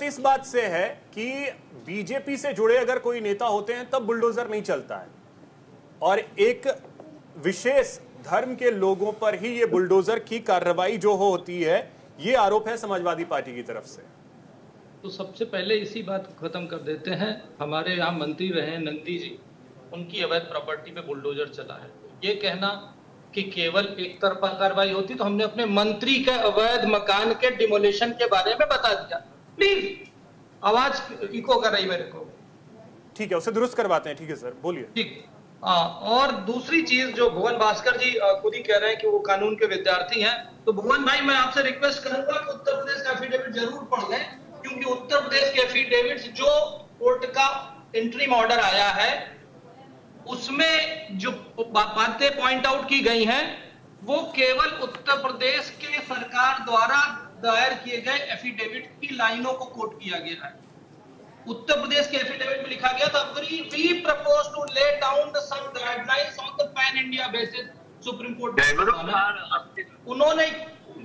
दिक्कत इस बात से है कि बीजेपी से जुड़े अगर कोई नेता होते हैं तब बुलडोजर नहीं चलता है, और एक विशेष धर्म के लोगों पर ही ये बुलडोजर की कार्रवाई जो होती है, ये आरोप है समाजवादी पार्टी की तरफ से। तो सबसे पहले इसी बात को खत्म कर देते हैं। हमारे यहाँ मंत्री रहे नंदी जी, उनकी अवैध प्रॉपर्टी पे बुलडोजर चला है। ये कहना कि केवल एक तरफा कार्रवाई होती, तो हमने अपने मंत्री के अवैध मकान के डिमोलिशन के बारे में बता दिया। प्लीज आवाज इको कर रही मेरे को, ठीक है, उसे दुरुस्त करवाते हैं। ठीक है सर, बोलिए। ठीक। और दूसरी चीज जो भुवन भास्कर जी खुद ही कह रहे हैं कि वो कानून के विद्यार्थी हैं, तो भुवन भाई मैं आपसे रिक्वेस्ट करूंगा कि उत्तर प्रदेश का एफिडेविट जरूर पढ़ लें, क्योंकि उत्तर प्रदेश के एफिडेविट्स जो कोर्ट का इंट्रीम ऑर्डर आया है उसमें जो बातें पॉइंट आउट की गई हैं वो केवल उत्तर प्रदेश के सरकार द्वारा दायर किए गए एफिडेविट की लाइनों को कोट किया गया है। उत्तर प्रदेश के एफिडेविट में लिखा गया था, we propose to lay down some guidelines on the pan India basis. Supreme court उन्होंने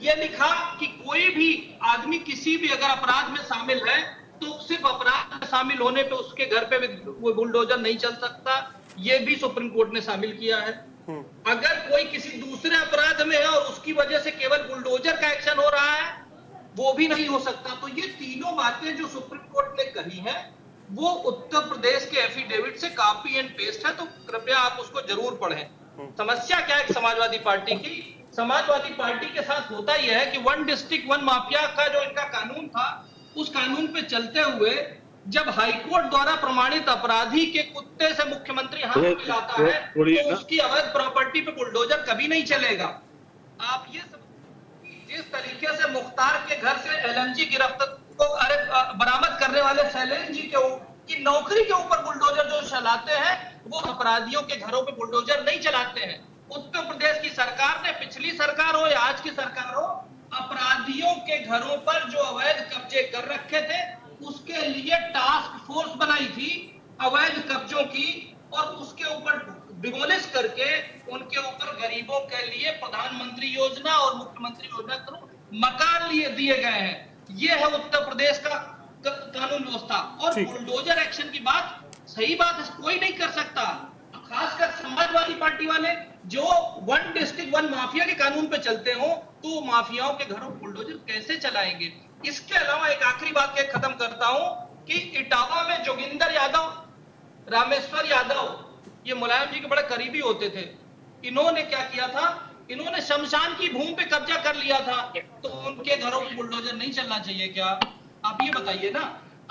ये लिखा कि कोई भी आदमी किसी भी अगर अपराध में शामिल है तो सिर्फ अपराध में शामिल होने पे उसके घर पे कोई बुलडोजर नहीं चल सकता। ये भी सुप्रीम कोर्ट ने शामिल किया है। अगर कोई किसी दूसरे अपराध में है और उसकी वजह से केवल बुलडोजर का एक्शन हो रहा है वो भी नहीं हो सकता। तो ये तीनों बातें जो सुप्रीम कोर्ट ने कही हैं वो उत्तर प्रदेश के एफिडेविट से कॉपी एंड पेस्ट है, तो कृपया आप उसको जरूर पढ़ें। समस्या क्या है समाजवादी पार्टी की? समाजवादी पार्टी के साथ होता यह है कि वन डिस्ट्रिक्ट वन माफिया का जो इनका कानून था, उस कानून पे चलते हुए जब हाईकोर्ट द्वारा प्रमाणित अपराधी के कुत्ते से मुख्यमंत्री हाथ मिलाता है तो उसकी अवैध प्रॉपर्टी पे बुलडोजर कभी नहीं चलेगा। आप ये जिस तरीके से मुख्तार के घर से एलएनजी गिरफ्तार को बरामद करने वाले शैलेंद्र जी की नौकरी के ऊपर बुलडोजर जो चलाते हैं वो अपराधियों के घरों पे बुलडोजर नहीं चलाते हैं। उत्तर प्रदेश की सरकार ने, पिछली सरकार हो या आज की सरकार हो, अपराधियों के घरों पर जो अवैध कब्जे कर रखे थे उसके लिए टास्क फोर्स बनाई थी अवैध कब्जों की, और उसके ऊपर डिमोलिश करके उनके ऊपर गरीबों के लिए प्रधानमंत्री योजना और मुख्यमंत्री योजना के थ्रू मकान लिए दिए गए हैं। ये है उत्तर प्रदेश का कानून व्यवस्था। और बुलडोजर एक्शन की बात, सही बात है, कोई नहीं कर सकता, खासकर समाजवादी पार्टी वाले जो वन डिस्ट्रिक्ट वन माफिया के कानून पे चलते हो तो माफियाओं के घरों बुलडोजर कैसे चलाएंगे। इसके अलावा एक आखिरी बात खत्म करता हूं कि इटावा में जोगिंदर यादव, रामेश्वर यादव, ये मुलायम जी के बड़े करीबी होते थे। इन्होंने क्या किया था, इन्होंने शमशान की भूमि पे कब्जा कर लिया था, तो उनके घरों में बुलडोजर नहीं चलना चाहिए क्या? आप ये बताइए ना।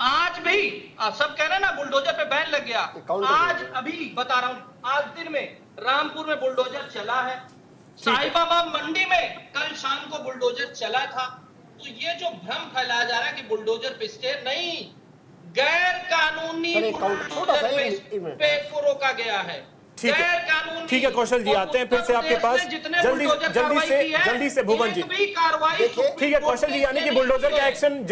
आज भी आप सब कह रहे हैं ना बुलडोजर पे बैन लग गया, आज अभी बता रहा हूँ, आज दिन में रामपुर में बुलडोजर चला है, साईबाबा मंडी में कल शाम को बुलडोजर चला था। तो ये जो भ्रम फैलाया जा रहा है कि बुलडोजर पिस्टे नहीं, गैर कानूनी पे रोका गया है। ठीक है कौशल जी, आते हैं फिर से आपके पास। जल्दी से भुवन जी, ठीक है कौशल जी, यानी कि बुलडोजर का एक्शन